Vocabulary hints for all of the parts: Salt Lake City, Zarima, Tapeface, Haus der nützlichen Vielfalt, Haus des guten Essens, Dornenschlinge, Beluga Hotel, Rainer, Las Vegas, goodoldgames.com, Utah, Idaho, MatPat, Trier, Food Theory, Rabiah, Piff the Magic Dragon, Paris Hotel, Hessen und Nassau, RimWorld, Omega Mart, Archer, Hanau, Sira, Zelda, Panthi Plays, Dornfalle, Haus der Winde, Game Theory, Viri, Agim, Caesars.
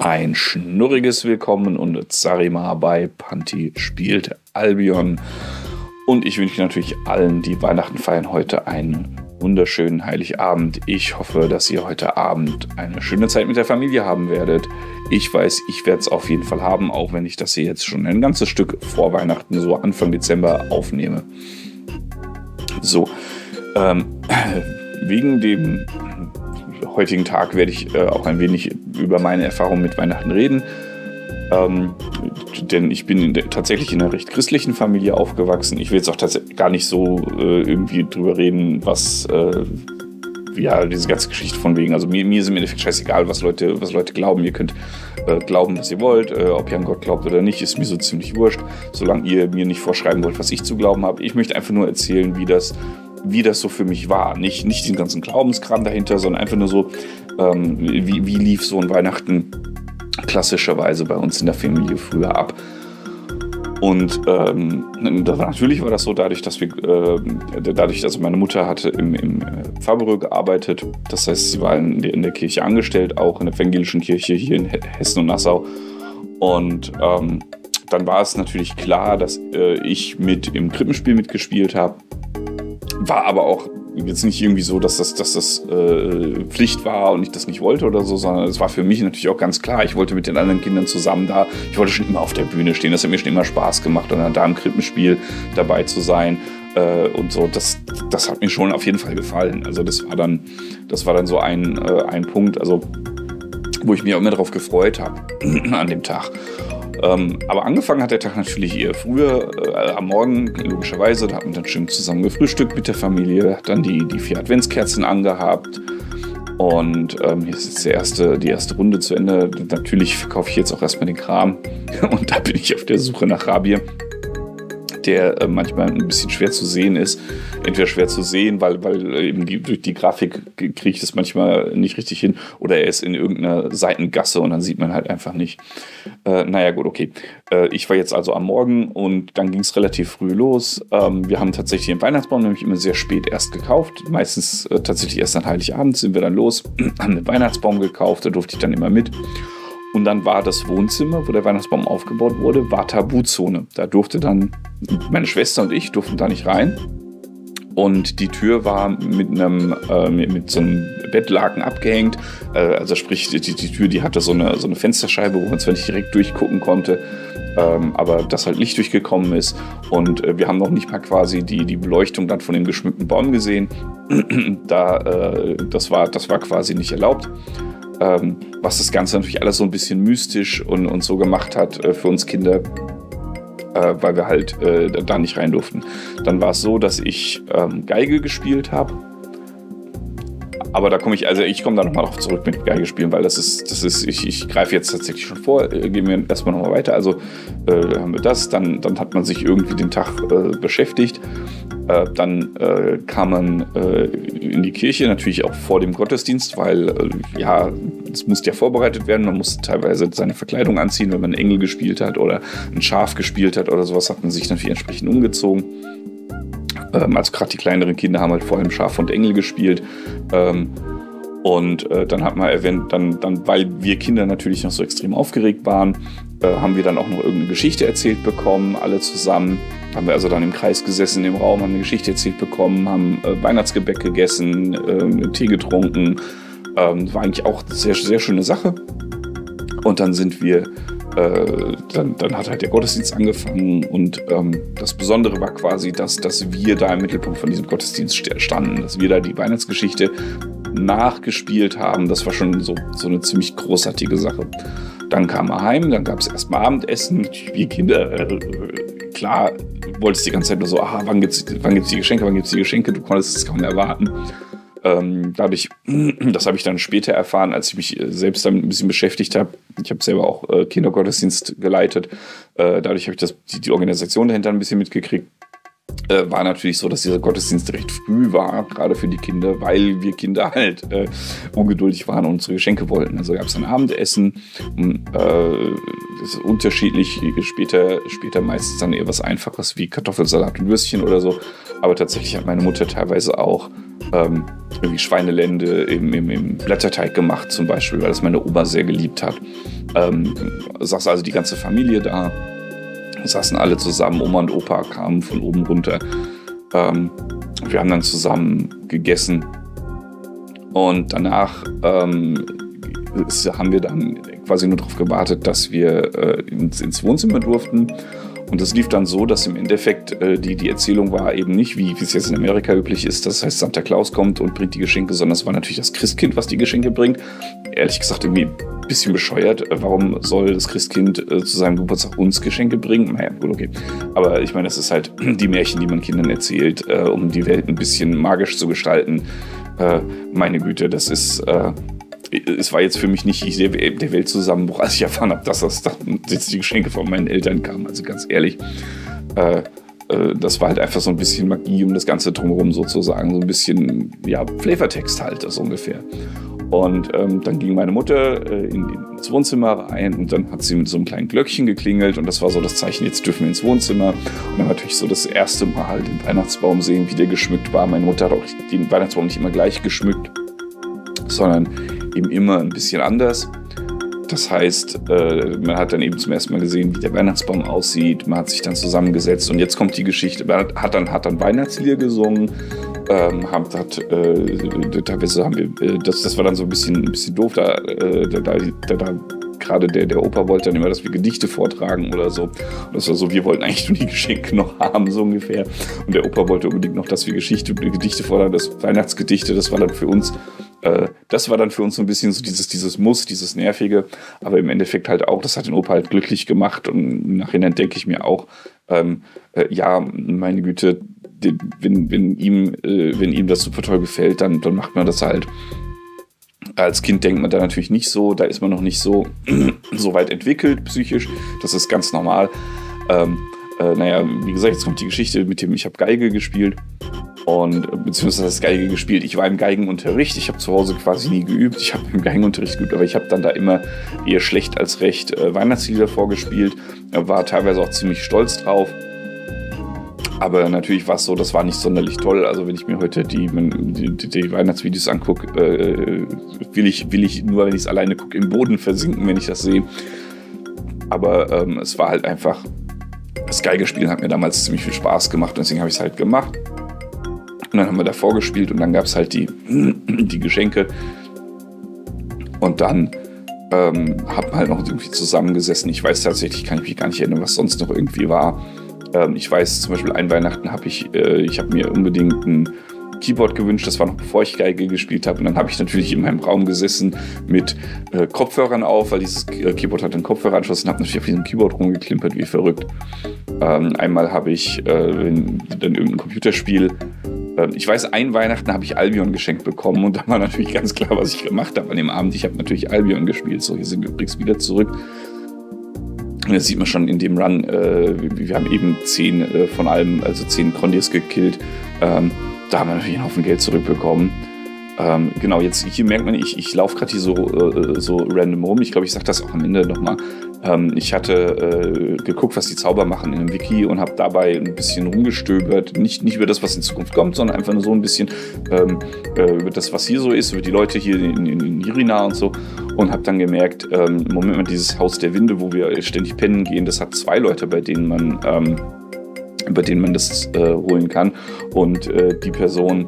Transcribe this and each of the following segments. Ein schnurriges Willkommen und Zarima bei Panthi spielt Albion. Und ich wünsche natürlich allen, die Weihnachten feiern, heute einen wunderschönen Heiligabend. Ich hoffe, dass ihr heute Abend eine schöne Zeit mit der Familie haben werdet. Ich weiß, ich werde es auf jeden Fall haben, auch wenn ich das hier jetzt schon ein ganzes Stück vor Weihnachten, so Anfang Dezember, aufnehme. So, wegen dem heutigen Tag werde ich auch ein wenig über meine Erfahrungen mit Weihnachten reden. Denn ich bin tatsächlich in einer recht christlichen Familie aufgewachsen. Ich will jetzt auch gar nicht so irgendwie drüber reden, was ja, diese ganze Geschichte von wegen. Also mir ist im Endeffekt scheißegal, was Leute glauben. Ihr könnt glauben, was ihr wollt. Ob ihr an Gott glaubt oder nicht, ist mir so ziemlich wurscht. Solange ihr mir nicht vorschreiben wollt, was ich zu glauben habe. Ich möchte einfach nur erzählen, wie das so für mich war. Nicht den ganzen Glaubenskram dahinter, sondern einfach nur so, wie lief so ein Weihnachten klassischerweise bei uns in der Familie früher ab. Und natürlich war das so, dadurch, dass meine Mutter hatte im Pfarrbüro gearbeitet. Das heißt, sie war in der Kirche angestellt, auch in der evangelischen Kirche hier in Hessen und Nassau. Und dann war es natürlich klar, dass ich mit im Krippenspiel mitgespielt habe. War aber auch jetzt nicht irgendwie so, dass das Pflicht war und ich das nicht wollte oder so, sondern es war für mich natürlich auch ganz klar, ich wollte mit den anderen Kindern zusammen da, ich wollte schon immer auf der Bühne stehen, das hat mir schon immer Spaß gemacht und dann da im Krippenspiel dabei zu sein und so, das hat mir schon auf jeden Fall gefallen. Also das war dann so ein Punkt, also wo ich mich auch immer drauf gefreut habe an dem Tag. Aber angefangen hat der Tag natürlich eher früher, am Morgen, logischerweise. Da hat man dann schön zusammen gefrühstückt mit der Familie, hat dann die 4 Adventskerzen angehabt. Und hier ist jetzt die erste Runde zu Ende. Natürlich verkaufe ich jetzt auch erstmal den Kram. Und da bin ich auf der Suche nach Rabiah, der manchmal ein bisschen schwer zu sehen ist. Entweder schwer zu sehen, weil eben durch die Grafik kriege ich das manchmal nicht richtig hin, oder er ist in irgendeiner Seitengasse und dann sieht man halt einfach nicht. Naja gut, okay. Ich war jetzt also am Morgen und dann ging es relativ früh los. Wir haben tatsächlich den Weihnachtsbaum nämlich immer sehr spät erst gekauft. Meistens tatsächlich erst an Heiligabend sind wir dann los, haben den Weihnachtsbaum gekauft, da durfte ich dann immer mit. Und dann war das Wohnzimmer, wo der Weihnachtsbaum aufgebaut wurde, war Tabuzone. Da durfte dann, meine Schwester und ich durften da nicht rein. Und die Tür war mit so einem Bettlaken abgehängt. Also sprich, die Tür, die hatte so eine Fensterscheibe, wo man zwar nicht direkt durchgucken konnte, aber dass halt Licht durchgekommen ist. Und wir haben noch nicht mal quasi die Beleuchtung dann von dem geschmückten Baum gesehen. Das war quasi nicht erlaubt. Was das Ganze natürlich alles so ein bisschen mystisch und so gemacht hat für uns Kinder, weil wir halt da nicht rein durften. Dann war es so, dass ich Geige gespielt habe. Aber da komme ich da nochmal drauf zurück mit Geige spielen, weil ich greife jetzt tatsächlich schon vor, gehen wir erstmal nochmal weiter. Also haben wir das, dann hat man sich irgendwie den Tag beschäftigt. Dann kam man in die Kirche, natürlich auch vor dem Gottesdienst, weil ja, es musste ja vorbereitet werden, man musste teilweise seine Verkleidung anziehen, wenn man einen Engel gespielt hat oder ein Schaf gespielt hat oder sowas, hat man sich natürlich entsprechend umgezogen. Also gerade die kleineren Kinder haben halt vor allem Schaf und Engel gespielt. Und dann hat man erwähnt, dann, weil wir Kinder natürlich noch so extrem aufgeregt waren, haben wir dann auch noch irgendeine Geschichte erzählt bekommen, alle zusammen. Haben wir also dann im Kreis gesessen, im Raum, haben eine Geschichte erzählt bekommen, haben Weihnachtsgebäck gegessen, Tee getrunken. War eigentlich auch eine sehr, sehr schöne Sache. Und dann sind wir... Dann hat halt der Gottesdienst angefangen und das Besondere war quasi, dass wir da im Mittelpunkt von diesem Gottesdienst standen, dass wir da die Weihnachtsgeschichte nachgespielt haben. Das war schon so eine ziemlich großartige Sache. Dann kam er heim, dann gab es erstmal Abendessen. Wir Kinder, klar, wolltest die ganze Zeit nur so, aha, wann gibt's die Geschenke? Du konntest es kaum erwarten. Das habe ich dann später erfahren, als ich mich selbst damit ein bisschen beschäftigt habe. Ich habe selber auch Kindergottesdienst geleitet. Dadurch habe ich die Organisation dahinter ein bisschen mitgekriegt. War natürlich so, dass dieser Gottesdienst recht früh war, gerade für die Kinder, weil wir Kinder halt ungeduldig waren und unsere Geschenke wollten. Also gab es ein Abendessen, das ist unterschiedlich, später meistens dann eher was Einfaches wie Kartoffelsalat und Würstchen oder so. Aber tatsächlich hat meine Mutter teilweise auch irgendwie Schweinelende im Blätterteig gemacht zum Beispiel, weil das meine Oma sehr geliebt hat. Saß also die ganze Familie da, saßen alle zusammen, Oma und Opa kamen von oben runter. Wir haben dann zusammen gegessen und danach haben wir dann quasi nur darauf gewartet, dass wir ins Wohnzimmer durften. Und das lief dann so, dass im Endeffekt die Erzählung war eben nicht, wie es jetzt in Amerika üblich ist, das heißt Santa Claus kommt und bringt die Geschenke, sondern es war natürlich das Christkind, was die Geschenke bringt. Ehrlich gesagt irgendwie ein bisschen bescheuert. Warum soll das Christkind zu seinem Geburtstag uns Geschenke bringen? Naja, gut, okay. Aber ich meine, das ist halt die Märchen, die man Kindern erzählt, um die Welt ein bisschen magisch zu gestalten. Meine Güte, das ist... Es war jetzt für mich nicht der Weltzusammenbruch, als ich erfahren habe, dass das jetzt die Geschenke von meinen Eltern kamen. Also ganz ehrlich, das war halt einfach so ein bisschen Magie um das Ganze drumherum sozusagen. So ein bisschen, ja, Flavortext halt, das ungefähr. Und dann ging meine Mutter ins Wohnzimmer rein und dann hat sie mit so einem kleinen Glöckchen geklingelt und das war so das Zeichen, jetzt dürfen wir ins Wohnzimmer. Und dann natürlich so das erste Mal den Weihnachtsbaum sehen, wie der geschmückt war. Meine Mutter hat auch den Weihnachtsbaum nicht immer gleich geschmückt, sondern eben immer ein bisschen anders. Das heißt, man hat dann eben zum ersten Mal gesehen, wie der Weihnachtsbaum aussieht. Man hat sich dann zusammengesetzt und jetzt kommt die Geschichte. Man hat dann Weihnachtslieder gesungen. Teilweise haben wir, das war dann so ein bisschen doof. Da gerade der Opa wollte dann immer, dass wir Gedichte vortragen oder so. Und das war so, wir wollten eigentlich nur die Geschenke noch haben, so ungefähr. Und der Opa wollte unbedingt noch, dass wir Gedichte vortragen, das Weihnachtsgedichte. Das war dann für uns so ein bisschen so dieses Nervige, aber im Endeffekt halt auch, das hat den Opa halt glücklich gemacht und im Nachhinein denke ich mir auch, ja, meine Güte, wenn ihm das super toll gefällt, dann macht man das halt. Als Kind denkt man da natürlich nicht so, da ist man noch nicht so weit entwickelt psychisch, das ist ganz normal. Naja, wie gesagt, jetzt kommt die Geschichte mit dem, ich habe Geige gespielt. Und beziehungsweise das Geige gespielt. Ich war im Geigenunterricht. Ich habe zu Hause quasi nie geübt. Ich habe im Geigenunterricht geübt, aber ich habe dann da immer eher schlecht als recht Weihnachtslieder vorgespielt. War teilweise auch ziemlich stolz drauf. Aber natürlich war es so, das war nicht sonderlich toll. Also wenn ich mir heute die Weihnachtsvideos angucke, will ich nur, wenn ich es alleine gucke, im Boden versinken, wenn ich das sehe. Aber es war halt einfach, das Geigespielen hat mir damals ziemlich viel Spaß gemacht und deswegen habe ich es halt gemacht. Und dann haben wir da vorgespielt und dann gab es halt die Geschenke. Und dann hat man halt noch irgendwie zusammengesessen. Ich weiß tatsächlich, kann ich mich gar nicht erinnern, was sonst noch irgendwie war. Ich weiß zum Beispiel, ein Weihnachten habe ich habe mir unbedingt ein Keyboard gewünscht. Das war noch bevor ich Geige gespielt habe. Und dann habe ich natürlich in meinem Raum gesessen mit Kopfhörern auf, weil dieses Keyboard hat einen Kopfhöreranschluss und habe natürlich auf diesem Keyboard rumgeklimpert, wie verrückt. Einmal habe ich dann irgendein Computerspiel. Ich weiß, ein Weihnachten habe ich Albion geschenkt bekommen und da war natürlich ganz klar, was ich gemacht habe an dem Abend. Ich habe natürlich Albion gespielt. So, hier sind wir übrigens wieder zurück. Das sieht man schon in dem Run. Wir haben eben 10 von allem, also 10 Condis gekillt. Da haben wir natürlich einen Haufen Geld zurückbekommen. Genau, jetzt hier merkt man, ich laufe gerade hier so random rum. Ich glaube, ich sage das auch am Ende nochmal. Ich hatte geguckt, was die Zauber machen in dem Wiki und habe dabei ein bisschen rumgestöbert. Nicht über das, was in Zukunft kommt, sondern einfach nur so ein bisschen über das, was hier so ist, über die Leute hier in Irina und so. Und habe dann gemerkt, im Moment mal dieses Haus der Winde, wo wir ständig pennen gehen, das hat 2 Leute, über denen man das holen kann. Und die Person,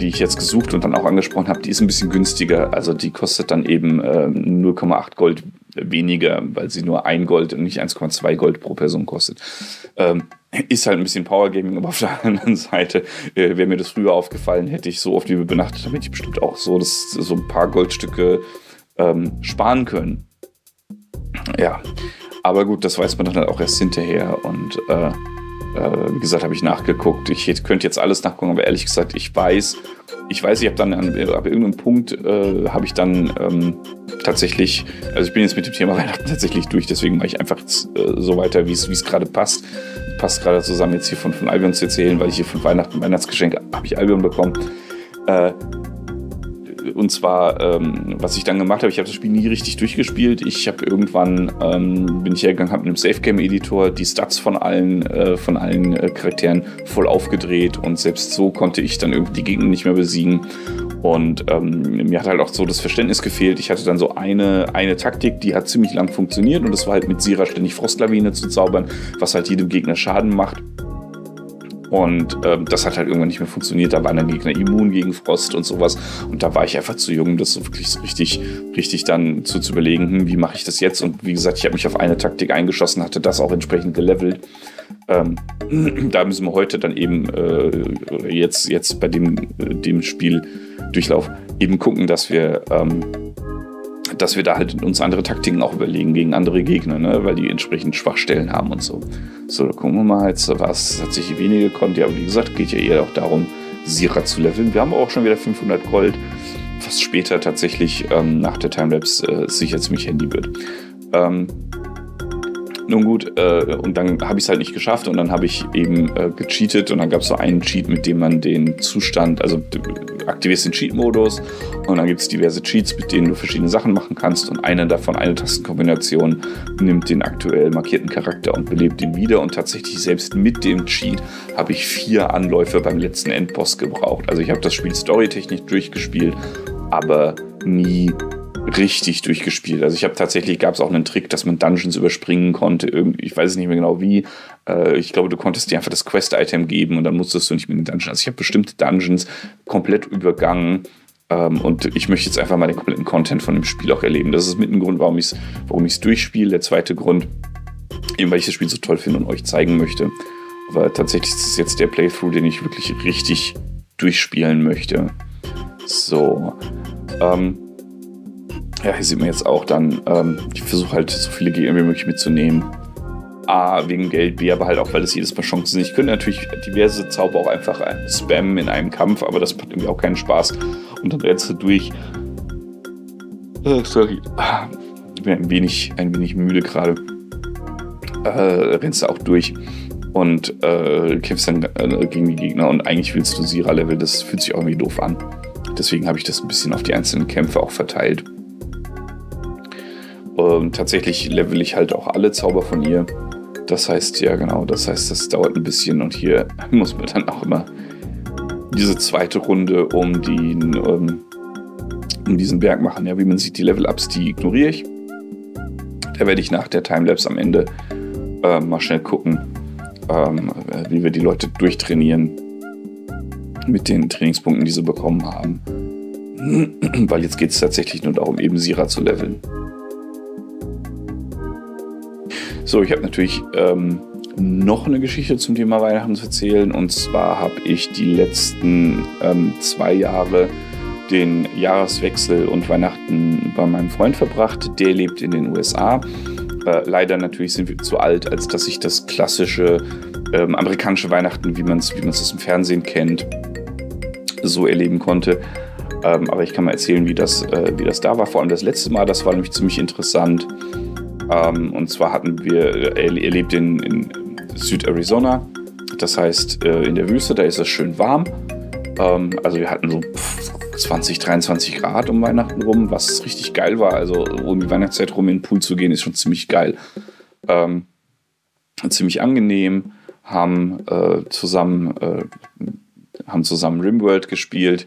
die ich jetzt gesucht und dann auch angesprochen habe, die ist ein bisschen günstiger. Also die kostet dann eben 0,8 Gold weniger, weil sie nur 1 Gold und nicht 1,2 Gold pro Person kostet. Ist halt ein bisschen Powergaming, aber auf der anderen Seite wäre mir das früher aufgefallen, hätte ich so oft wie benachtet, damit ich bestimmt auch so ein paar Goldstücke sparen können. Ja, aber gut, das weiß man dann halt auch erst hinterher und wie gesagt, habe ich nachgeguckt. Ich könnte jetzt alles nachgucken, aber ehrlich gesagt, ich habe dann ab irgendeinem Punkt habe ich dann tatsächlich, also ich bin jetzt mit dem Thema Weihnachten tatsächlich durch, deswegen mache ich einfach so weiter, wie es gerade passt. Passt gerade zusammen, jetzt hier von Albion zu erzählen, weil ich hier von Weihnachtsgeschenke habe ich Albion bekommen. Und zwar, was ich dann gemacht habe, ich habe das Spiel nie richtig durchgespielt. Ich habe irgendwann, bin ich hergegangen, habe mit einem Safe-Game-Editor die Stats von allen Charakteren voll aufgedreht und selbst so konnte ich dann irgendwie die Gegner nicht mehr besiegen Und mir hat halt auch so das Verständnis gefehlt. Ich hatte dann so eine Taktik, die hat ziemlich lang funktioniert. Und das war halt mit Sira ständig Frostlawine zu zaubern, was halt jedem Gegner Schaden macht. Und das hat halt irgendwann nicht mehr funktioniert. Da waren dann Gegner immun gegen Frost und sowas. Und da war ich einfach zu jung, das so wirklich so richtig dann zu überlegen, wie mache ich das jetzt? Und wie gesagt, ich habe mich auf eine Taktik eingeschossen, hatte das auch entsprechend gelevelt. Da müssen wir heute dann eben jetzt bei dem Spieldurchlauf eben gucken, dass wir da halt uns andere Taktiken auch überlegen gegen andere Gegner, ne? Weil die entsprechend Schwachstellen haben und so. So, da gucken wir mal jetzt, was hat sich weniger gekonnt. Ja, aber wie gesagt, geht ja eher auch darum, Sira zu leveln. Wir haben auch schon wieder 500 Gold, was später tatsächlich nach der Timelapse sicher ziemlich handy wird. Nun gut, und dann habe ich es halt nicht geschafft und dann habe ich eben gecheatet und dann gab es so einen Cheat, mit dem man den Zustand, also du aktivierst den Cheat-Modus und dann gibt es diverse Cheats, mit denen du verschiedene Sachen machen kannst und eine davon, eine Tastenkombination, nimmt den aktuell markierten Charakter und belebt ihn wieder und tatsächlich selbst mit dem Cheat habe ich 4 Anläufe beim letzten Endboss gebraucht. Also ich habe das Spiel storytechnisch durchgespielt, aber nie richtig durchgespielt. Also ich habe tatsächlich, gab es auch einen Trick, dass man Dungeons überspringen konnte. Ich weiß es nicht mehr genau wie. Ich glaube, du konntest dir einfach das Quest-Item geben und dann musstest du nicht mit den Dungeons. Also ich habe bestimmte Dungeons komplett übergangen und ich möchte jetzt einfach mal den kompletten Content von dem Spiel auch erleben. Das ist mit ein Grund, warum ich es durchspiele. Der zweite Grund, eben weil ich das Spiel so toll finde und euch zeigen möchte. Aber tatsächlich ist es jetzt der Playthrough, den ich wirklich richtig durchspielen möchte. So. Ja, hier sieht man jetzt auch dann, ich versuche halt so viele Gegner wie möglich mitzunehmen. A, wegen Geld, B, aber halt auch, weil das jedes Mal Chancen sind. Ich könnte natürlich diverse Zauber auch einfach spammen in einem Kampf, aber das macht irgendwie auch keinen Spaß. Und dann rennst du durch. Sorry. Ich bin ein wenig müde gerade. Rennst du auch durch und kämpfst dann gegen die Gegner und eigentlich willst du Sira-Level. Das fühlt sich auch irgendwie doof an. Deswegen habe ich das ein bisschen auf die einzelnen Kämpfe auch verteilt. Tatsächlich level ich halt auch alle Zauber von ihr. Das heißt, ja genau, das heißt, das dauert ein bisschen und hier muss man dann auch immer diese zweite Runde um diesen Berg machen. Ja, wie man sieht, die Level-Ups, die ignoriere ich. Da werde ich nach der Timelapse am Ende mal schnell gucken, wie wir die Leute durchtrainieren mit den Trainingspunkten, die sie bekommen haben. Weil jetzt geht es tatsächlich nur darum, eben Sira zu leveln. So, ich habe natürlich noch eine Geschichte zum Thema Weihnachten zu erzählen. Und zwar habe ich die letzten 2 Jahre den Jahreswechsel und Weihnachten bei meinem Freund verbracht. Der lebt in den USA. Leider natürlich sind wir zu alt, als dass ich das klassische amerikanische Weihnachten, wie man es aus dem Fernsehen kennt, so erleben konnte. Aber ich kann mal erzählen, wie das da war. Vor allem das letzte Mal, das war nämlich ziemlich interessant. Und zwar hatten wir, er lebt in Süd-Arizona, das heißt in der Wüste, da ist es schön warm. Also wir hatten so 20, 23 Grad um Weihnachten rum, was richtig geil war. Also um die Weihnachtszeit rum in den Pool zu gehen, ist schon ziemlich geil. Ziemlich angenehm, haben zusammen RimWorld gespielt.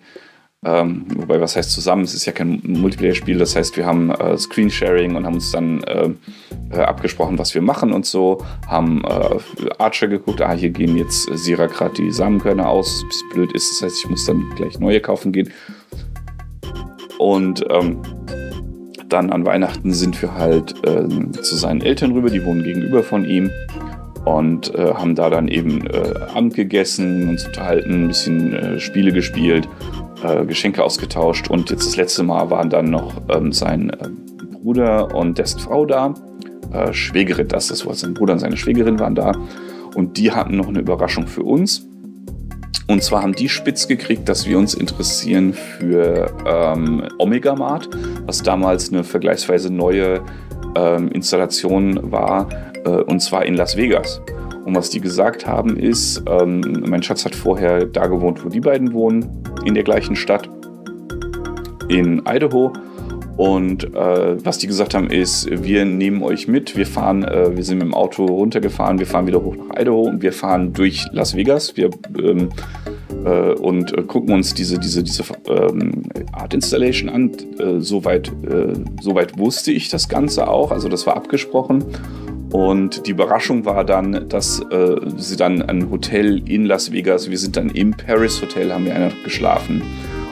Wobei, was heißt zusammen? Es ist ja kein Multiplayer-Spiel, das heißt, wir haben Screensharing und haben uns dann abgesprochen, was wir machen und so. Haben Archer geguckt, hier gehen jetzt Sira gerade die Samenkörner aus, was blöd ist, das heißt, ich muss dann gleich neue kaufen gehen. Und dann an Weihnachten sind wir halt zu seinen Eltern rüber, die wohnen gegenüber von ihm. Und haben da dann eben Abend gegessen, uns unterhalten, ein bisschen Spiele gespielt, Geschenke ausgetauscht. Und jetzt das letzte Mal waren dann noch sein Bruder und dessen Frau da. Schwägerin, das war sein Bruder und seine Schwägerin waren da. Und die hatten noch eine Überraschung für uns. Und zwar haben die spitz gekriegt, dass wir uns interessieren für Omega Mart, was damals eine vergleichsweise neue Installation war. Und zwar in Las Vegas. Und was die gesagt haben ist, mein Schatz hat vorher da gewohnt, wo die beiden wohnen, in der gleichen Stadt, in Idaho. Und was die gesagt haben ist, wir nehmen euch mit, wir sind mit dem Auto runtergefahren, wir fahren wieder hoch nach Idaho und wir fahren durch Las Vegas. Wir und gucken uns diese Art Installation an. Soweit wusste ich das Ganze auch, also das war abgesprochen. Und die Überraschung war dann, dass sie dann ein Hotel in Las Vegas, wir sind dann im Paris Hotel, haben wir eine Nacht geschlafen.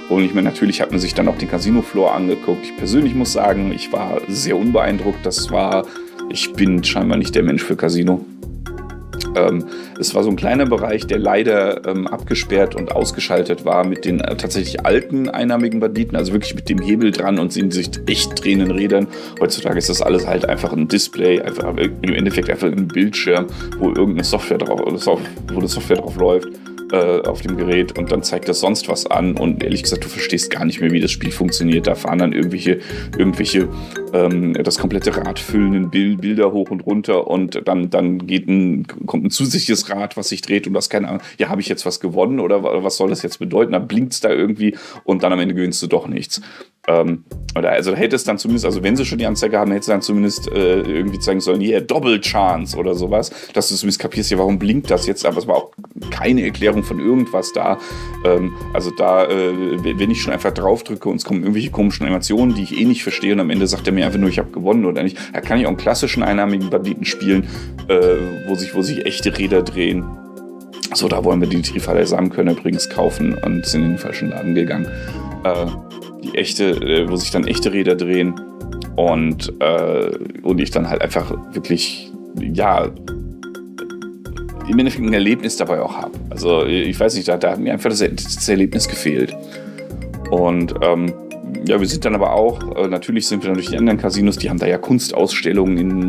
Und ich meine, natürlich hat man sich dann auch den Casino-Floor angeguckt. Ich persönlich muss sagen, ich war sehr unbeeindruckt. Ich bin scheinbar nicht der Mensch für Casino. Es war so ein kleiner Bereich, der leider abgesperrt und ausgeschaltet war mit den tatsächlich alten einarmigen Banditen, also wirklich mit dem Hebel dran und in sich echt drehenden Rädern. Heutzutage ist das alles halt einfach ein Display, einfach im Endeffekt einfach ein Bildschirm, wo irgendeine Software drauf, wo die Software drauf läuft auf dem Gerät, und dann zeigt das sonst was an, und ehrlich gesagt, du verstehst gar nicht mehr, wie das Spiel funktioniert. Da fahren dann irgendwelche das komplette Rad füllenden Bilder hoch und runter, und dann kommt ein zusätzliches Rad, was sich dreht, und das, keine Ahnung, ja, habe ich jetzt was gewonnen oder was soll das jetzt bedeuten? Dann blinkt es da irgendwie und dann am Ende gewinnst du doch nichts. Also hätte es dann zumindest, also wenn sie schon die Anzeige haben, hätte es dann zumindest irgendwie zeigen sollen, hier, yeah, Double Chance oder sowas, dass du zumindest kapierst, ja, warum blinkt das jetzt? Aber es war auch keine Erklärung von irgendwas da. Wenn ich schon einfach drauf drücke und es kommen irgendwelche komischen Animationen, die ich eh nicht verstehe, und am Ende sagt er mir einfach nur, ich habe gewonnen oder nicht. Da kann ich auch einen klassischen einarmigen Banditen spielen, wo sich echte Räder drehen. So, da wollen wir die Trifalle Samenkörner übrigens kaufen und sind in den falschen Laden gegangen. Wo sich dann echte Räder drehen, und ich dann halt einfach wirklich, ja, im Endeffekt ein Erlebnis dabei auch habe. Also ich weiß nicht, da hat mir einfach das Erlebnis gefehlt. Und ja, wir sind dann aber auch, natürlich sind wir dann durch die anderen Casinos, die haben da ja Kunstausstellungen in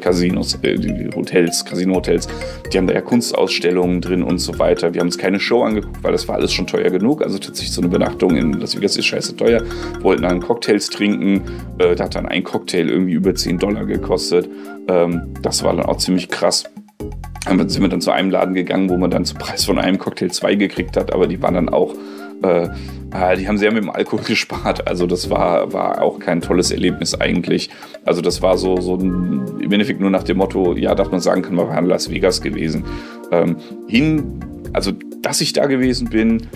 Casino-Hotels, die haben da ja Kunstausstellungen drin und so weiter. Wir haben uns keine Show angeguckt, weil das war alles schon teuer genug, also tatsächlich so eine Übernachtung in Las Vegas ist scheiße teuer. Wir wollten dann Cocktails trinken, da hat dann ein Cocktail irgendwie über $10 gekostet, das war dann auch ziemlich krass. Dann sind wir dann zu einem Laden gegangen, wo man dann zum Preis von einem Cocktail 2 gekriegt hat, aber die waren dann auch, die haben sehr mit dem Alkohol gespart, also das war auch kein tolles Erlebnis eigentlich. Also das war so im Endeffekt nur nach dem Motto, ja, dass man sagen kann, wir waren in Las Vegas gewesen. Also dass ich da gewesen bin,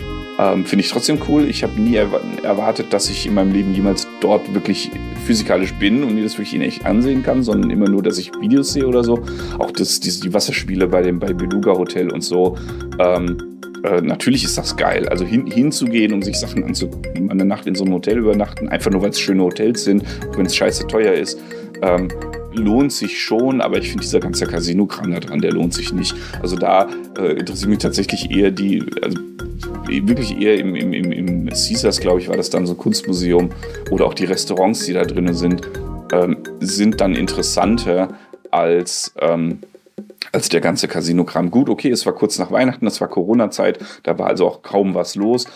finde ich trotzdem cool. Ich habe nie erwartet, dass ich in meinem Leben jemals dort wirklich physikalisch bin und mir das wirklich in echt ansehen kann, sondern immer nur, dass ich Videos sehe oder so. Auch die Wasserspiele bei Beluga Hotel und so. Natürlich ist das geil, also hinzugehen, um sich Sachen anzugucken, eine Nacht in so einem Hotel übernachten, einfach nur, weil es schöne Hotels sind, wenn es scheiße teuer ist, lohnt sich schon, aber ich finde, dieser ganze Casino-Kram da dran, der lohnt sich nicht. Also da interessiert mich tatsächlich eher im Caesars, glaube ich, war das dann so ein Kunstmuseum, oder auch die Restaurants, die da drin sind dann interessanter als der ganze Casino-Kram. Gut, okay, es war kurz nach Weihnachten, das war Corona-Zeit, da war also auch kaum was los.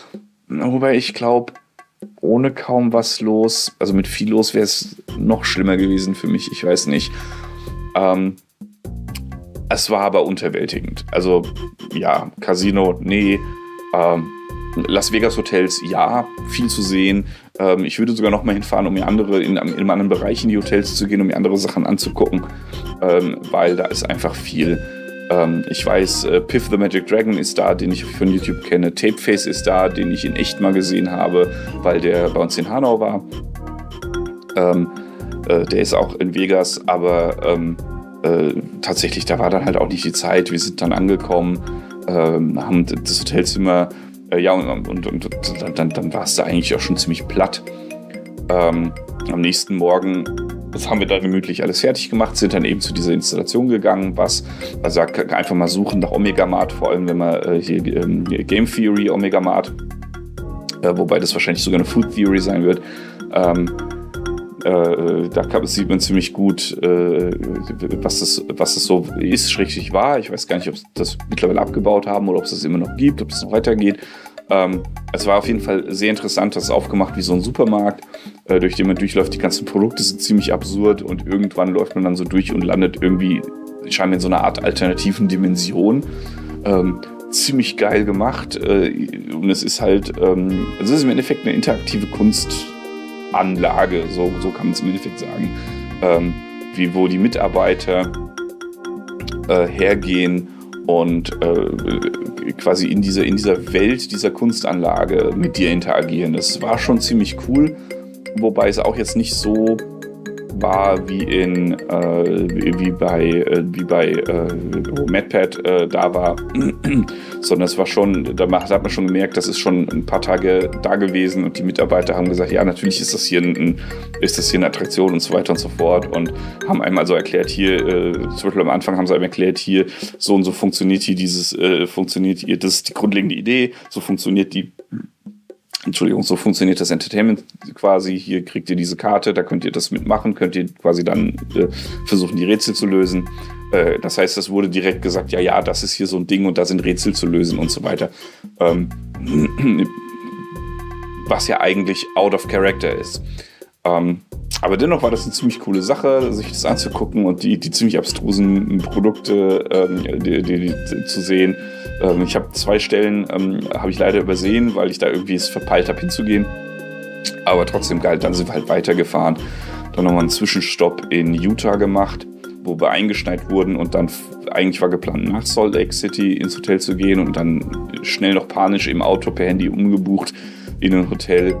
Wobei ich glaube, ohne kaum was los, also mit viel los, wäre es noch schlimmer gewesen für mich, ich weiß nicht. Es war aber unterwältigend. Also ja, Casino, nee. Las Vegas Hotels, ja, viel zu sehen. Ich würde sogar noch mal hinfahren, um mir andere in anderen Bereichen die Hotels zu gehen, um mir andere Sachen anzugucken, weil da ist einfach viel. Ich weiß, Piff the Magic Dragon ist da, den ich von YouTube kenne. Tapeface ist da, den ich in echt mal gesehen habe, weil der bei uns in Hanau war. Der ist auch in Vegas, aber tatsächlich, da war dann halt auch nicht die Zeit. Wir sind dann angekommen, haben das Hotelzimmer... Ja, und dann war es da eigentlich auch schon ziemlich platt. Am nächsten Morgen, das haben wir dann gemütlich alles fertig gemacht, sind dann eben zu dieser Installation gegangen, also einfach mal suchen nach Omega Mart, vor allem wenn man hier Game Theory Omega Mart, wobei das wahrscheinlich sogar eine Food Theory sein wird. Sieht man ziemlich gut, was das so ist, schrägstrich war. Ich weiß gar nicht, ob sie das mittlerweile abgebaut haben oder ob es das immer noch gibt, ob es noch weitergeht. Es war auf jeden Fall sehr interessant, das ist aufgemacht wie so ein Supermarkt, durch den man durchläuft. Die ganzen Produkte sind ziemlich absurd, und irgendwann läuft man dann so durch und landet irgendwie scheinbar in so einer Art alternativen Dimension. Ziemlich geil gemacht, und es ist halt, es ist im Endeffekt eine interaktive Kunst. Anlage, so kann man es im Endeffekt sagen, wo die Mitarbeiter hergehen und quasi in dieser Welt dieser Kunstanlage mit dir interagieren. Das war schon ziemlich cool, wobei es auch jetzt nicht so war wie in wo MatPat da war, sondern es war schon, da hat man schon gemerkt, das ist schon ein paar Tage da gewesen und die Mitarbeiter haben gesagt, ja natürlich ist das hier eine Attraktion und so weiter und so fort, und haben einem also erklärt, hier zum Beispiel am Anfang haben sie einem erklärt, hier so und so funktioniert hier dieses das ist die grundlegende Idee, so funktioniert die so funktioniert das Entertainment quasi. Hier kriegt ihr diese Karte, da könnt ihr das mitmachen, könnt ihr quasi dann versuchen, die Rätsel zu lösen. Das heißt, es wurde direkt gesagt, ja, ja, das ist hier so ein Ding und da sind Rätsel zu lösen und so weiter. Was ja eigentlich out of character ist. Aber dennoch war das eine ziemlich coole Sache, sich das anzugucken und die ziemlich abstrusen Produkte zu sehen. Ich habe zwei Stellen, habe ich leider übersehen, weil ich da irgendwie es verpeilt habe hinzugehen. Aber trotzdem geil, dann sind wir halt weitergefahren. Dann nochmal einen Zwischenstopp in Utah gemacht, wo wir eingeschneit wurden und dann eigentlich war geplant, nach Salt Lake City ins Hotel zu gehen und dann schnell noch panisch im Auto per Handy umgebucht in ein Hotel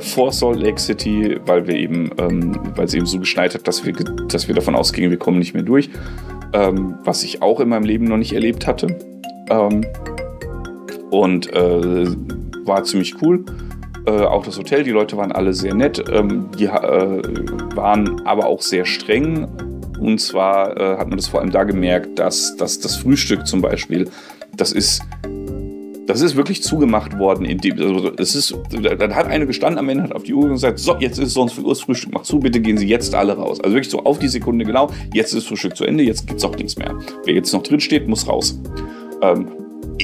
vor Salt Lake City, weil wir eben, weil es eben so geschneit hat, dass wir davon ausgingen, wir kommen nicht mehr durch, was ich auch in meinem Leben noch nicht erlebt hatte, und war ziemlich cool. Auch das Hotel, die Leute waren alle sehr nett, waren aber auch sehr streng, und zwar hat man das vor allem da gemerkt, dass das Frühstück zum Beispiel, das ist wirklich zugemacht worden. Dann hat eine gestanden am Ende, hat auf die Uhr gesagt, so, jetzt ist sonst für Uhr, das Frühstück macht zu, bitte gehen Sie jetzt alle raus. Also wirklich so auf die Sekunde genau, jetzt ist das Frühstück zu Ende, jetzt gibt's auch nichts mehr. Wer jetzt noch drin steht, muss raus.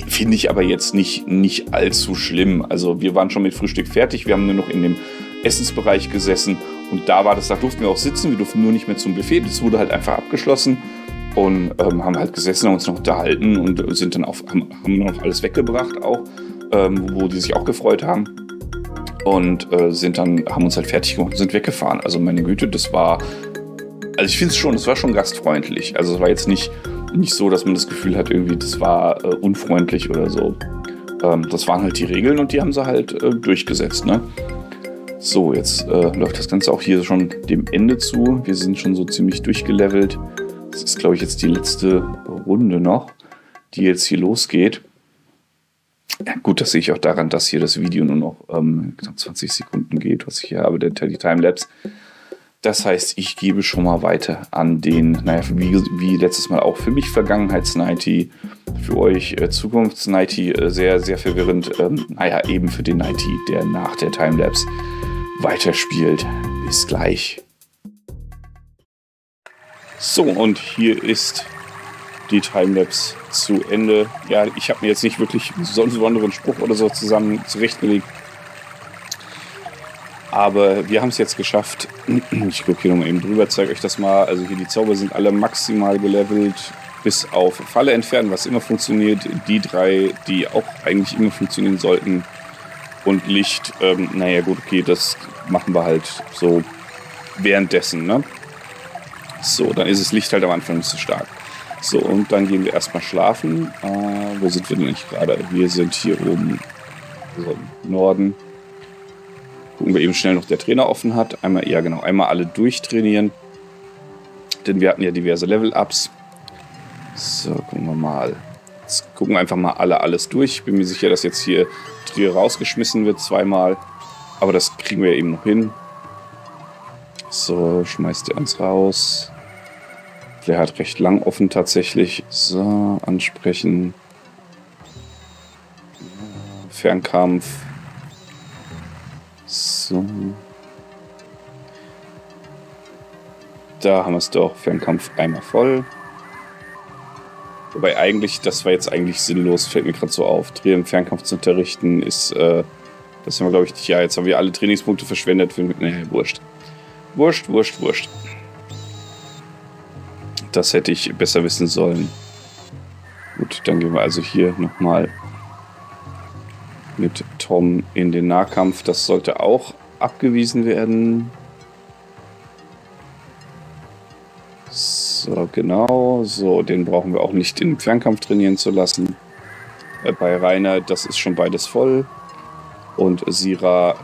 Finde ich aber jetzt nicht allzu schlimm. Also wir waren schon mit Frühstück fertig, wir haben nur noch in dem Essensbereich gesessen und da war das, da durften wir auch sitzen, wir durften nur nicht mehr zum Buffet, das wurde halt einfach abgeschlossen. Und haben halt gesessen, haben uns noch unterhalten und sind dann haben noch alles weggebracht auch, wo die sich auch gefreut haben. Und haben uns halt fertig gemacht und sind weggefahren. Also meine Güte, ich finde es schon, das war schon gastfreundlich. Also es war jetzt nicht so, dass man das Gefühl hat, irgendwie, das war unfreundlich oder so. Das waren halt die Regeln und die haben sie halt durchgesetzt, ne? So, jetzt läuft das Ganze auch hier schon dem Ende zu. Wir sind schon so ziemlich durchgelevelt. Das ist, glaube ich, jetzt die letzte Runde noch, die jetzt hier losgeht. Ja, gut, das sehe ich auch daran, dass hier das Video nur noch knapp 20 Sekunden geht, was ich hier habe, der Timelapse. Das heißt, ich gebe schon mal weiter an den, naja, wie letztes Mal auch, für mich Vergangenheits-Nighty, für euch Zukunfts-Nighty, sehr, sehr verwirrend. Naja, eben für den Nighty, der nach der Timelapse weiterspielt. Bis gleich. So, und hier ist die Timelapse zu Ende. Ja, ich habe mir jetzt nicht wirklich so einen besonderen Spruch oder so zurechtgelegt. Aber wir haben es jetzt geschafft. Ich gucke hier nochmal eben drüber, zeige euch das mal. Also hier die Zauber sind alle maximal gelevelt, bis auf Falle entfernen, was immer funktioniert. Die drei, die auch eigentlich immer funktionieren sollten. Und Licht, naja gut, okay, das machen wir halt so währenddessen, ne? So, dann ist das Licht halt am Anfang nicht so stark. So, und dann gehen wir erstmal schlafen. Wo sind wir denn eigentlich gerade? Wir sind hier oben, also im Norden. Gucken wir eben schnell noch, der Trainer offen hat. Einmal alle durchtrainieren. Denn wir hatten ja diverse Level-Ups. So, gucken wir mal. Jetzt gucken wir einfach mal alles durch. Ich bin mir sicher, dass jetzt hier Trier rausgeschmissen wird zweimal. Aber das kriegen wir eben noch hin. So, schmeißt er uns raus. Der hat recht lang offen tatsächlich. So, ansprechen. Fernkampf. So. Da haben wir es doch. Fernkampf einmal voll. Wobei eigentlich, das war jetzt eigentlich sinnlos, fällt mir gerade so auf. Trier im Fernkampf zu unterrichten ist, das haben wir glaube ich nicht. Ja, jetzt haben wir alle Trainingspunkte verschwendet. Nee, wurscht. Wurscht. Das hätte ich besser wissen sollen. Gut, dann gehen wir also hier nochmal mit Tom in den Nahkampf. Das sollte auch abgewiesen werden. So, So, genau. So, den brauchen wir auch nicht im Fernkampf trainieren zu lassen. Bei Rainer, das ist schon beides voll. Und Sira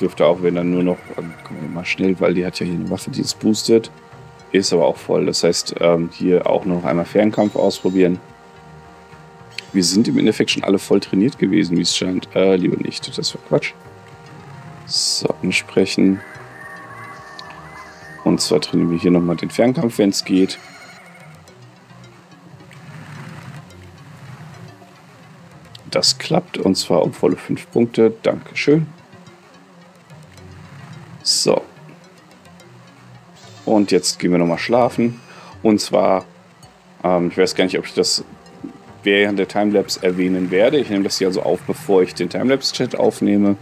dürfte auch, wenn er nur noch... Gucken wir mal schnell, weil die hat ja hier eine Waffe, die es boostet. Ist aber auch voll. Das heißt, hier auch noch einmal Fernkampf ausprobieren. Wir sind im Endeffekt schon alle voll trainiert gewesen, wie es scheint. Lieber nicht. Das war Quatsch. So, ansprechen. Und zwar trainieren wir hier nochmal den Fernkampf, wenn es geht. Das klappt, und zwar um volle 5 Punkte. Dankeschön. So. Und jetzt gehen wir nochmal schlafen. Und zwar, ich weiß gar nicht, ob ich das während der Timelapse erwähnen werde. Ich nehme das hier also auf, bevor ich den Timelapse-Chat aufnehme.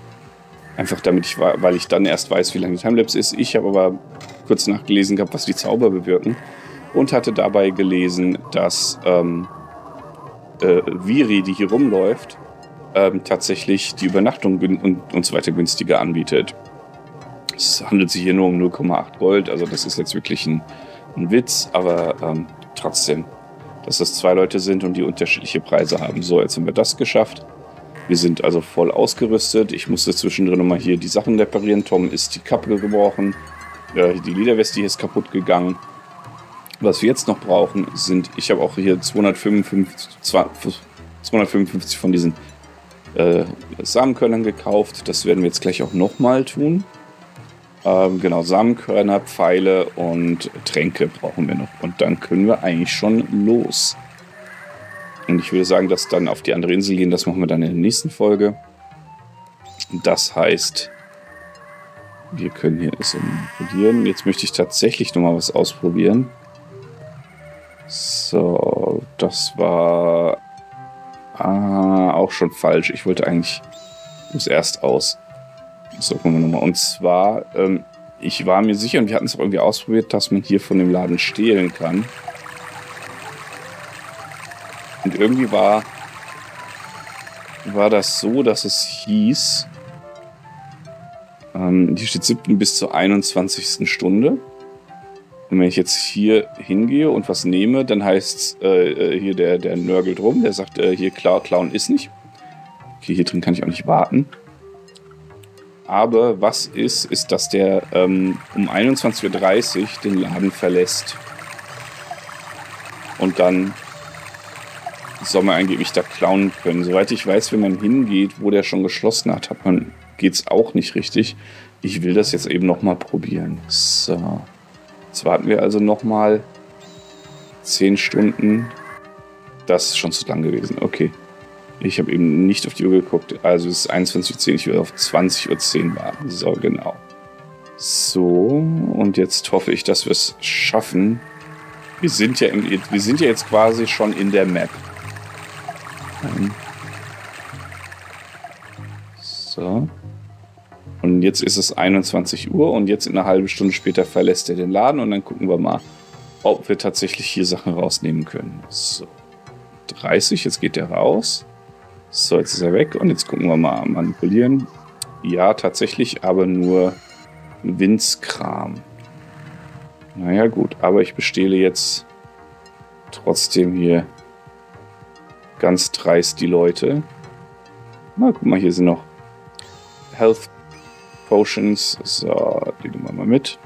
Einfach damit ich, weil ich dann erst weiß, wie lange die Timelapse ist. Ich habe aber kurz nachgelesen gehabt, was die Zauber bewirken. Und hatte dabei gelesen, dass Viri, die hier rumläuft, tatsächlich die Übernachtung und so weiter günstiger anbietet. Es handelt sich hier nur um 0,8 Gold, also das ist jetzt wirklich ein Witz, aber trotzdem, dass das 2 Leute sind und die unterschiedliche Preise haben. So, jetzt haben wir das geschafft. Wir sind also voll ausgerüstet. Ich musste zwischendrin nochmal hier die Sachen reparieren. Tom ist die Kappe gebrochen. Die Lederweste hier ist kaputt gegangen. Was wir jetzt noch brauchen sind, ich habe auch hier 255 von diesen Samenkörnern gekauft. Das werden wir jetzt gleich auch nochmal tun. Genau, Samenkörner, Pfeile und Tränke brauchen wir noch. Und dann können wir eigentlich schon los. Und ich würde sagen, dass dann auf die andere Insel gehen, das machen wir dann in der nächsten Folge. Das heißt, wir können hier es probieren. Jetzt möchte ich tatsächlich nochmal was ausprobieren. So, das war auch schon falsch. Ich wollte eigentlich das erst aus. So, gucken wir nochmal. Und zwar, ich war mir sicher, und wir hatten es auch irgendwie ausprobiert, dass man hier von dem Laden stehlen kann. Und irgendwie war das so, dass es hieß, hier steht 7. bis zur 21. Stunde. Und wenn ich jetzt hier hingehe und was nehme, dann heißt es, hier der nörgelt rum, der sagt, hier klauen ist nicht. Okay, hier drin kann ich auch nicht warten. Aber was ist, dass der um 21.30 Uhr den Laden verlässt. Und dann soll man angeblich da klauen können. Soweit ich weiß, wenn man hingeht, wo der schon geschlossen hat, geht's auch nicht richtig. Ich will das jetzt eben nochmal probieren. So. Jetzt warten wir also nochmal 10 Stunden. Das ist schon zu lang gewesen. Okay. Ich habe eben nicht auf die Uhr geguckt. Also es ist 21.10 Uhr. Ich will auf 20.10 Uhr warten. So, genau. So. Und jetzt hoffe ich, dass wir es schaffen. Wir sind ja jetzt quasi schon in der Map. So. Und jetzt ist es 21 Uhr und jetzt in einer halben Stunde später verlässt er den Laden und dann gucken wir mal, ob wir tatsächlich hier Sachen rausnehmen können. So. 30, jetzt geht der raus. So, jetzt ist er weg und jetzt gucken wir mal, manipulieren. Ja, tatsächlich, aber nur Winzkram. Naja, gut, aber ich bestehle jetzt trotzdem hier ganz dreist die Leute. Na, guck mal, hier sind noch Health Potions. So, die nehmen wir mal mit.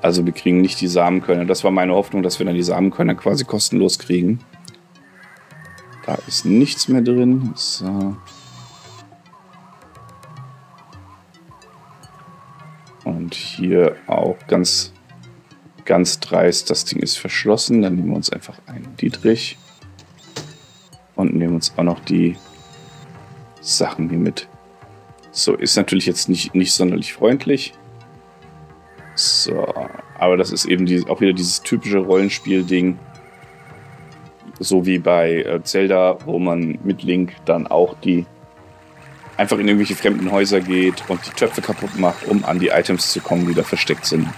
Also wir kriegen nicht die Samenkörner. Das war meine Hoffnung, dass wir dann die Samenkörner quasi kostenlos kriegen. Da ist nichts mehr drin. So. Und hier auch ganz, ganz dreist. Das Ding ist verschlossen. Dann nehmen wir uns einfach einen Dietrich. Und nehmen uns auch noch die Sachen hier mit. So, ist natürlich jetzt nicht sonderlich freundlich. So, aber das ist eben auch wieder dieses typische Rollenspiel-Ding. So wie bei Zelda, wo man mit Link dann auch einfach in irgendwelche fremden Häuser geht und die Töpfe kaputt macht, um an die Items zu kommen, die da versteckt sind.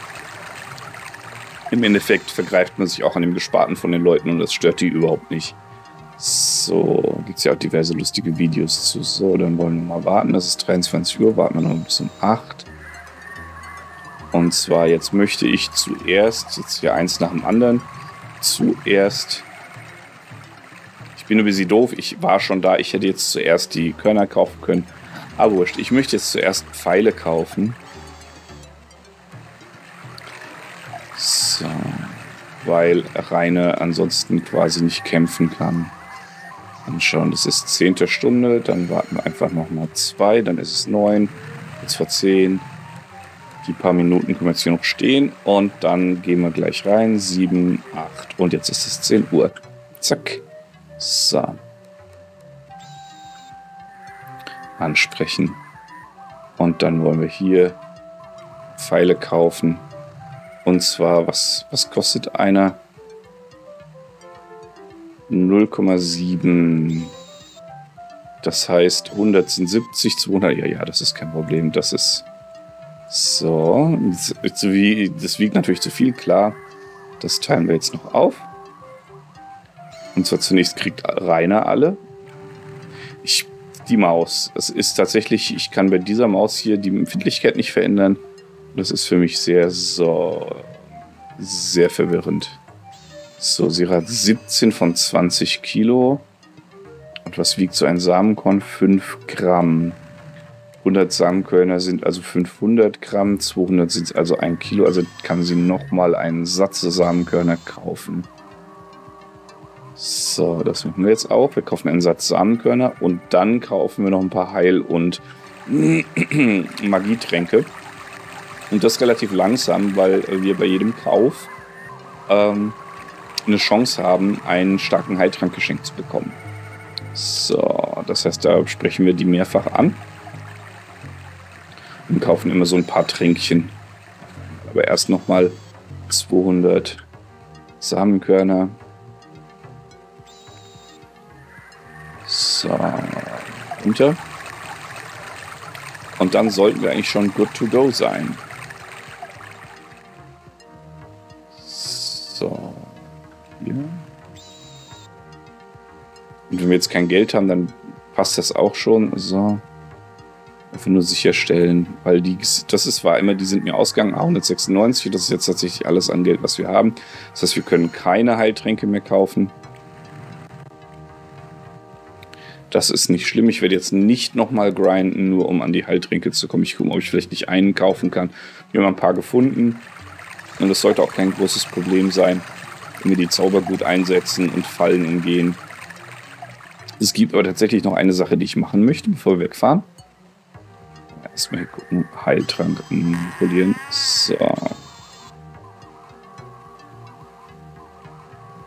Im Endeffekt vergreift man sich auch an dem Gesparten von den Leuten und das stört die überhaupt nicht. So, gibt es ja auch diverse lustige Videos zu. So, dann wollen wir mal warten. Das ist 23 Uhr, warten wir noch bis um 8. Und zwar jetzt möchte ich zuerst, jetzt hier eins nach dem anderen, zuerst, ich bin ein bisschen doof, ich war schon da, ich hätte jetzt zuerst die Körner kaufen können. Aber wurscht, ich möchte jetzt zuerst Pfeile kaufen. So, weil Rainer ansonsten quasi nicht kämpfen kann. Anschauen, das ist 10. Stunde, dann warten wir einfach nochmal 2, dann ist es 9, jetzt vor 10. Die paar Minuten können wir jetzt hier noch stehen und dann gehen wir gleich rein, 7, 8 und jetzt ist es 10 Uhr. Zack. So. Ansprechen. Und dann wollen wir hier Pfeile kaufen. Und zwar, was kostet einer? 0,7. Das heißt 170, 200. Ja, das ist kein Problem. Das ist... So, das wiegt natürlich zu viel, klar. Das teilen wir jetzt noch auf. Und zwar zunächst kriegt Rainer alle. Die Maus. Es ist tatsächlich, ich kann bei dieser Maus hier die Empfindlichkeit nicht verändern. Das ist für mich sehr, sehr verwirrend. So, Sira hat 17 von 20 Kilo. Und was wiegt so ein Samenkorn? 5 Gramm. 100 Samenkörner sind also 500 Gramm, 200 sind also 1 Kilo, also kann sie nochmal einen Satz Samenkörner kaufen. So, das machen wir jetzt auch. Wir kaufen einen Satz Samenkörner und dann kaufen wir noch ein paar Heil- und Magietränke. Und das relativ langsam, weil wir bei jedem Kauf eine Chance haben, einen starken Heiltrank geschenkt zu bekommen. So, das heißt, da sprechen wir die mehrfach an. Und kaufen immer so ein paar Trinkchen. Aber erst nochmal 200 Samenkörner. So, runter. Und dann sollten wir eigentlich schon good to go sein. So. Hier. Und wenn wir jetzt kein Geld haben, dann passt das auch schon. So. Einfach nur sicherstellen, weil die, die sind mir ausgegangen, 196, das ist jetzt tatsächlich alles an Geld, was wir haben. Das heißt, wir können keine Heiltränke mehr kaufen. Das ist nicht schlimm, ich werde jetzt nicht nochmal grinden, nur um an die Heiltränke zu kommen. Ich gucke, ob ich vielleicht nicht einen kaufen kann. Wir haben ein paar gefunden und das sollte auch kein großes Problem sein, wenn wir die Zauber gut einsetzen und Fallen umgehen. Es gibt aber tatsächlich noch eine Sache, die ich machen möchte, bevor wir wegfahren. Erstmal hier gucken, Heiltrank polieren. So.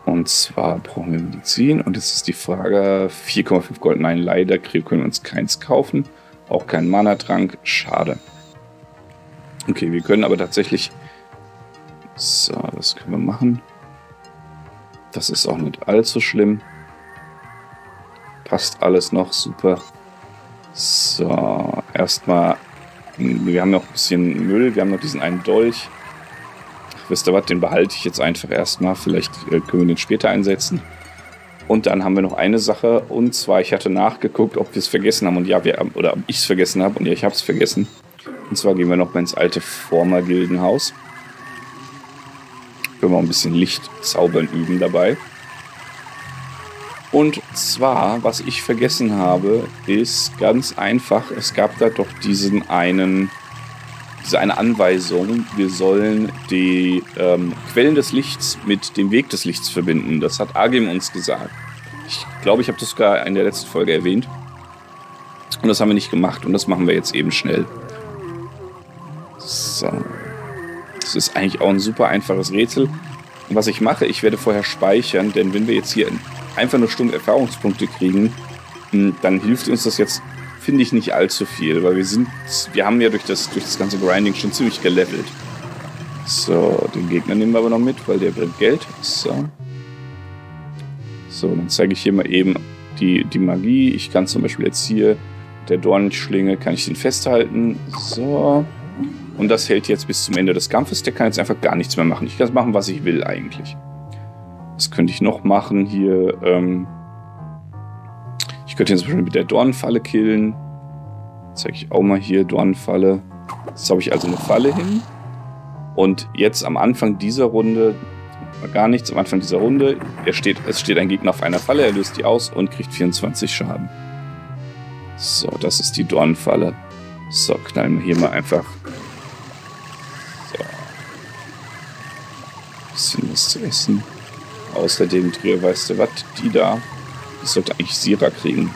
Und zwar brauchen wir Medizin. Und jetzt ist die Frage: 4,5 Gold. Nein, leider können wir uns keins kaufen. Auch kein Mana-Trank. Schade. Okay, wir können aber tatsächlich. So, das können wir machen. Das ist auch nicht allzu schlimm. Passt alles noch super. So, erstmal, wir haben noch ein bisschen Müll, wir haben noch diesen einen Dolch. Wisst ihr was, den behalte ich jetzt einfach erstmal, vielleicht können wir den später einsetzen. Und dann haben wir noch eine Sache, und zwar, ich hatte nachgeguckt, ob wir es vergessen haben, und ja, oder ob ich es vergessen habe, und ja, ich habe es vergessen. Und zwar gehen wir noch mal ins alte Former-Gildenhaus. Können wir auch ein bisschen Licht zaubern üben dabei. Und zwar, was ich vergessen habe, ist ganz einfach, es gab da doch diese eine Anweisung, wir sollen die Quellen des Lichts mit dem Weg des Lichts verbinden. Das hat Agim uns gesagt. Ich glaube, ich habe das sogar in der letzten Folge erwähnt. Und das haben wir nicht gemacht und das machen wir jetzt eben schnell. So. Das ist eigentlich auch ein super einfaches Rätsel. Und was ich mache, ich werde vorher speichern, denn wenn wir jetzt hier einfach nur stumpf Erfahrungspunkte kriegen, dann hilft uns das jetzt, finde ich, nicht allzu viel, weil wir haben ja durch das ganze Grinding schon ziemlich gelevelt. So, den Gegner nehmen wir aber noch mit, weil der bringt Geld. So. So, dann zeige ich hier mal eben die Magie. Ich kann zum Beispiel jetzt hier der Dornenschlinge, kann ich den festhalten. So. Und das hält jetzt bis zum Ende des Kampfes. Der kann jetzt einfach gar nichts mehr machen. Ich kann machen, was ich will eigentlich. Was könnte ich noch machen hier? Ich könnte jetzt zum Beispiel mit der Dornfalle killen. Zeige ich auch mal hier, Dornfalle. Jetzt habe ich also eine Falle hin. Und jetzt am Anfang dieser Runde gar nichts. Am Anfang dieser Runde es steht ein Gegner auf einer Falle, er löst die aus und kriegt 24 Schaden. So, das ist die Dornfalle. So, knallen wir hier mal einfach. So. Bisschen was zu essen. Außerdem, Trier, weißt du was? Die da. Das sollte eigentlich Sira kriegen.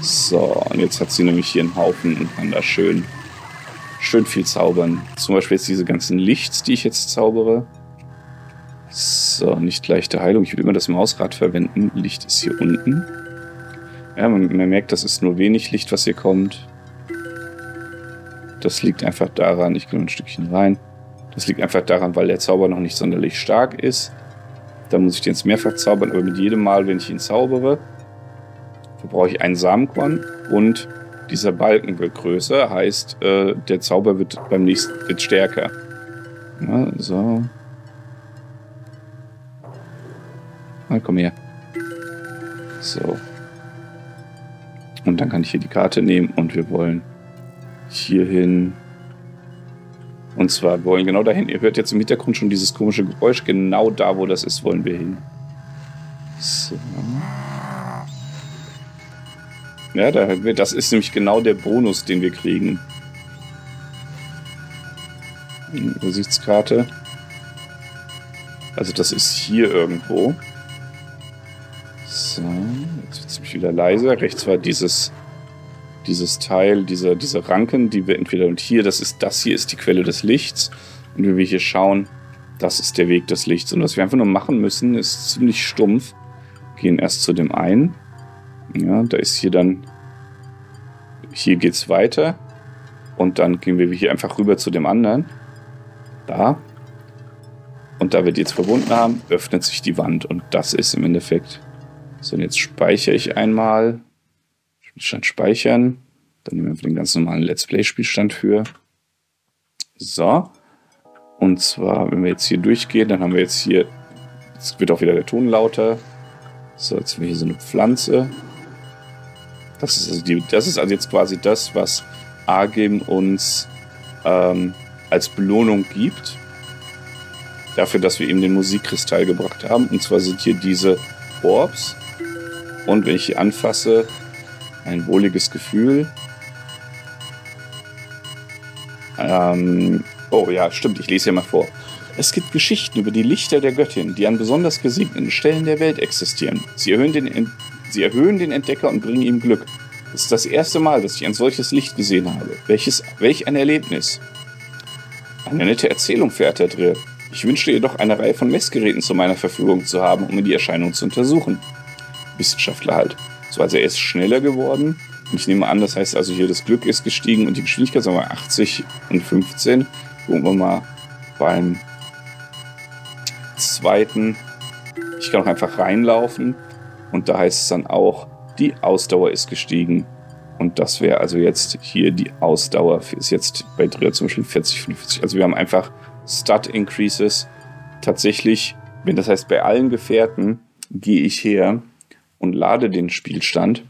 So, und jetzt hat sie nämlich hier einen Haufen und kann da schön viel zaubern. Zum Beispiel jetzt diese ganzen Lichts, die ich jetzt zaubere. So, nicht leichte Heilung. Ich würde immer das Mausrad verwenden. Licht ist hier unten. Ja, man merkt, das ist nur wenig Licht, was hier kommt. Das liegt einfach daran, ich gehe ein Stückchen rein. Das liegt einfach daran, weil der Zauber noch nicht sonderlich stark ist. Da muss ich den jetzt mehrfach zaubern, aber mit jedem Mal, wenn ich ihn zaubere, verbrauche ich einen Samenkorn und dieser Balken wird größer, heißt, der Zauber wird beim nächsten wird stärker. Ja, so. Na, komm her. So. Und dann kann ich hier die Karte nehmen und wir wollen hier hin. Und zwar wollen genau dahin. Ihr hört jetzt im Hintergrund schon dieses komische Geräusch. Genau da, wo das ist, wollen wir hin. So. Ja, da hören wir. Das ist nämlich genau der Bonus, den wir kriegen. Übersichtskarte. Also das ist hier irgendwo. So, jetzt wird es nämlich wieder leiser. Rechts war dieses Teil, diese Ranken, die wir entweder und hier, das hier ist die Quelle des Lichts. Und wenn wir hier schauen, das ist der Weg des Lichts. Und was wir einfach nur machen müssen, ist ziemlich stumpf. Gehen erst zu dem einen. Ja, da ist hier dann, hier geht's weiter. Und dann gehen wir hier einfach rüber zu dem anderen. Da. Und da wir die jetzt verbunden haben, öffnet sich die Wand. Und das ist im Endeffekt. So, und jetzt speichere ich einmal. Spielstand speichern. Dann nehmen wir den ganz normalen Let's Play-Spielstand für. So. Und zwar, wenn wir jetzt hier durchgehen, dann haben wir jetzt hier. Jetzt wird auch wieder der Ton lauter. So, jetzt haben wir hier so eine Pflanze. Das ist also jetzt quasi das, was Agim uns als Belohnung gibt. Dafür, dass wir eben den Musikkristall gebracht haben. Und zwar sind hier diese Orbs. Und wenn ich hier anfasse, ein wohliges Gefühl. Oh ja, stimmt, ich lese hier mal vor. Es gibt Geschichten über die Lichter der Göttin, die an besonders gesegneten Stellen der Welt existieren. Sie erhöhen den Entdecker und bringen ihm Glück. Es ist das erste Mal, dass ich ein solches Licht gesehen habe. Welch ein Erlebnis. Eine nette Erzählung, verehrter Trier. Ich wünschte jedoch, eine Reihe von Messgeräten zu meiner Verfügung zu haben, um die Erscheinung zu untersuchen. Wissenschaftler halt. So, also er ist schneller geworden. Und ich nehme an, das heißt also hier, das Glück ist gestiegen und die Geschwindigkeit, sagen wir 80 und 15. Gucken wir mal beim zweiten. Ich kann auch einfach reinlaufen. Und da heißt es dann auch, die Ausdauer ist gestiegen. Und das wäre also jetzt hier die Ausdauer. Ist jetzt bei Trier zum Beispiel 40, 45. Also wir haben einfach Stat Increases. Tatsächlich, wenn das heißt, bei allen Gefährten gehe ich her und lade den Spielstand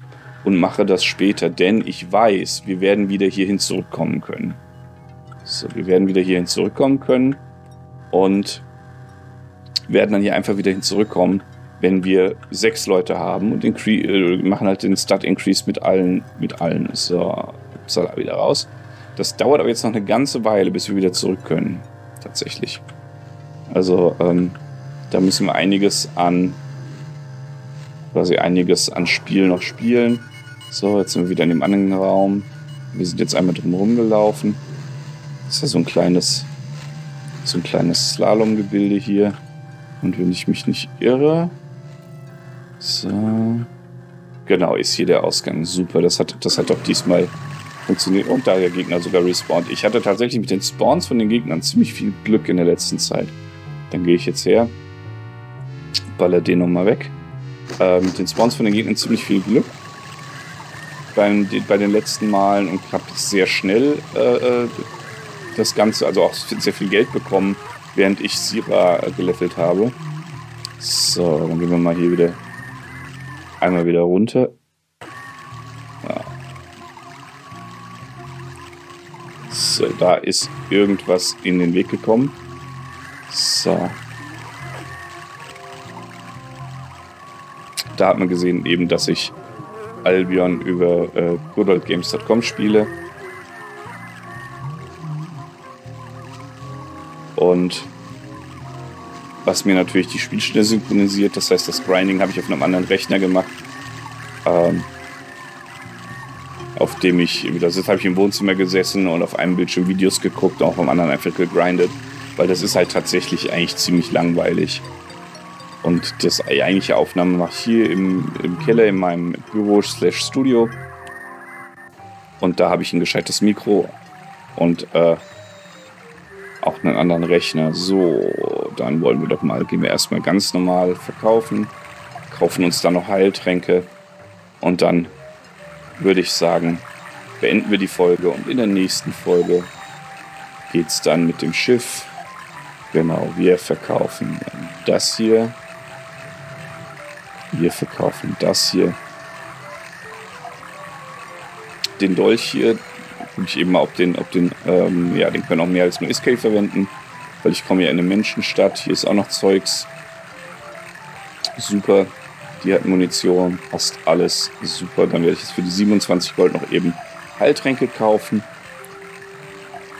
und mache das später, denn ich weiß, wir werden wieder hierhin zurückkommen können. So, wir werden wieder hierhin zurückkommen können und werden dann hier einfach wieder hin zurückkommen, wenn wir 6 Leute haben und machen halt den Stat Increase mit allen. So, da wieder raus. Das dauert aber jetzt noch eine ganze Weile, bis wir wieder zurück können. Tatsächlich. Also, da müssen wir einiges an Spiel noch spielen. So, jetzt sind wir wieder in dem anderen Raum. Wir sind jetzt einmal drumherum gelaufen. Das ist ja so ein kleines Slalomgebilde hier. Und wenn ich mich nicht irre. So. Genau, ist hier der Ausgang. Super, das hat doch diesmal funktioniert. Und da der Gegner sogar respawnt. Ich hatte tatsächlich mit den Spawns von den Gegnern ziemlich viel Glück in der letzten Zeit. Dann gehe ich jetzt her. Baller den nochmal weg. Mit den Spawns von den Gegnern ziemlich viel Glück bei den letzten Malen und habe sehr schnell das Ganze, also auch sehr viel Geld bekommen, während ich Sira gelevelt habe. So, dann gehen wir mal hier wieder einmal wieder runter. Ja. So, da ist irgendwas in den Weg gekommen. So. Da hat man gesehen eben, dass ich Albion über goodoldgames.com spiele. Und was mir natürlich die Spielstände synchronisiert, das heißt, das Grinding habe ich auf einem anderen Rechner gemacht, auf dem ich wieder sitze, habe ich im Wohnzimmer gesessen und auf einem Bildschirm Videos geguckt und auf dem anderen einfach gegrindet, weil das ist halt tatsächlich eigentlich ziemlich langweilig. Und das eigentliche Aufnahme mache ich hier im Keller in meinem Büro/Studio und da habe ich ein gescheites Mikro und auch einen anderen Rechner. So, dann wollen wir doch mal, gehen wir erstmal ganz normal verkaufen, kaufen uns dann noch Heiltränke und dann würde ich sagen, beenden wir die Folge und in der nächsten Folge geht's dann mit dem Schiff. Genau, wir verkaufen das hier. Wir verkaufen das hier. Den Dolch hier. Guck ich eben mal, ob den, den können auch mehr als nur Escape verwenden, weil ich komme ja in eine Menschenstadt, hier ist auch noch Zeugs, super, die hat Munition, passt alles, super, dann werde ich jetzt für die 27 Gold noch eben Heiltränke kaufen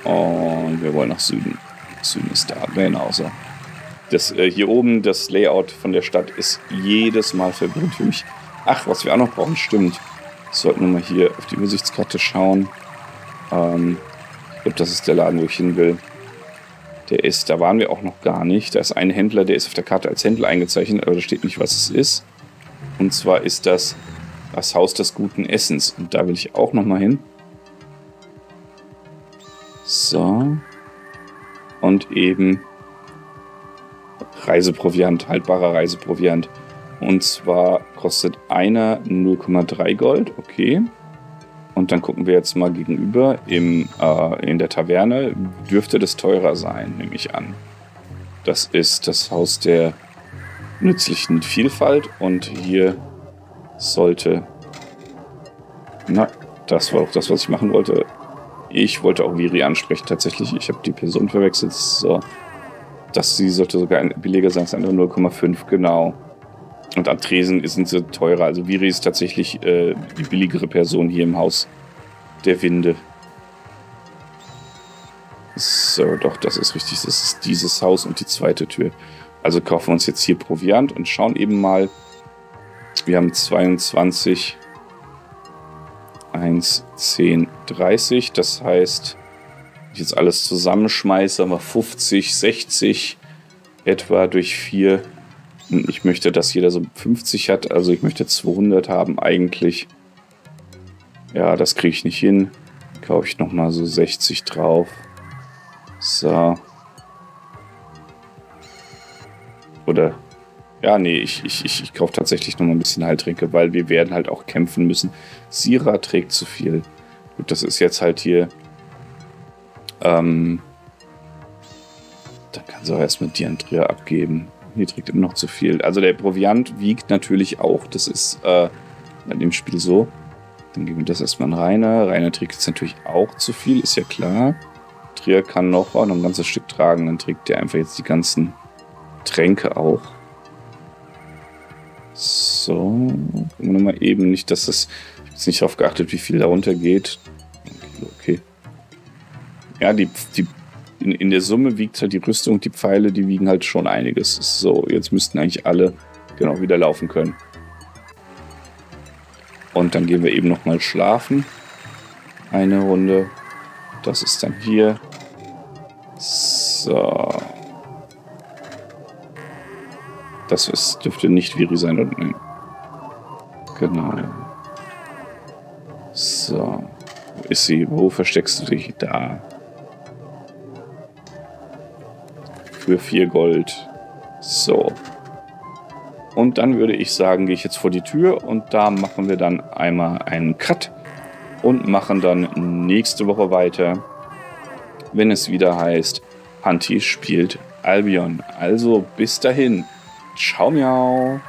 und wir wollen nach Süden, Süden ist da, genau so. Das hier oben, das Layout von der Stadt ist jedes Mal verwirrend für mich. Ach, was wir auch noch brauchen, stimmt, sollten wir mal hier auf die Übersichtskarte schauen. Ich glaube, das ist der Laden, wo ich hin will. Der ist, da waren wir auch noch gar nicht. Da ist ein Händler, der ist auf der Karte als Händler eingezeichnet, aber da steht nicht, was es ist. Und zwar ist das das Haus des guten Essens. Und da will ich auch nochmal hin. So. Und eben Reiseproviant, haltbarer Reiseproviant. Und zwar kostet einer 0,3 Gold. Okay. Und dann gucken wir jetzt mal gegenüber in der Taverne. Dürfte das teurer sein, nehme ich an. Das ist das Haus der nützlichen Vielfalt. Und hier sollte... Na, das war auch das, was ich machen wollte. Ich wollte auch Viri ansprechen, tatsächlich. Ich habe die Person verwechselt. So. Das sie sollte sogar ein billiger sein, das andere 0,5, genau. Und am Tresen sind sie teurer. Also Viri ist tatsächlich die billigere Person hier im Haus der Winde. So, doch, das ist richtig. Das ist dieses Haus und die zweite Tür. Also kaufen wir uns jetzt hier Proviant und schauen eben mal. Wir haben 22, 1, 10, 30. Das heißt, wenn ich jetzt alles zusammenschmeiße, haben wir 50, 60 etwa durch 4. Und ich möchte, dass jeder so 50 hat, also ich möchte 200 haben eigentlich. Ja, das kriege ich nicht hin. Kaufe ich nochmal so 60 drauf. So. Oder, ja, nee, ich kaufe tatsächlich nochmal ein bisschen Heiltränke, weil wir werden halt auch kämpfen müssen. Sira trägt zu viel. Gut, das ist jetzt halt hier, dann kann sie auch erstmal die Andrea abgeben. Hier trägt immer noch zu viel. Also der Proviant wiegt natürlich auch. Das ist in dem Spiel so. Dann geben wir das erstmal an Rainer. Rainer trägt jetzt natürlich auch zu viel, ist ja klar. Trier kann noch ein ganzes Stück tragen. Dann trägt der einfach jetzt die ganzen Tränke auch. So. Gucken wir mal eben nicht, dass das... Ich habe jetzt nicht darauf geachtet, wie viel darunter geht. Okay. Ja, die in der Summe wiegt halt die Rüstung, die Pfeile, die wiegen halt schon einiges. So, jetzt müssten eigentlich alle genau wieder laufen können. Und dann gehen wir eben nochmal schlafen. Eine Runde. Das ist dann hier. So. Das ist, dürfte nicht Viri sein. Nein. Genau. So. Wo ist sie? Wo versteckst du dich? Da. Für 4 Gold. So. Und dann würde ich sagen, gehe ich jetzt vor die Tür und da machen wir dann einmal einen Cut und machen dann nächste Woche weiter, wenn es wieder heißt, Panthi spielt Albion. Also bis dahin. Ciao, miau.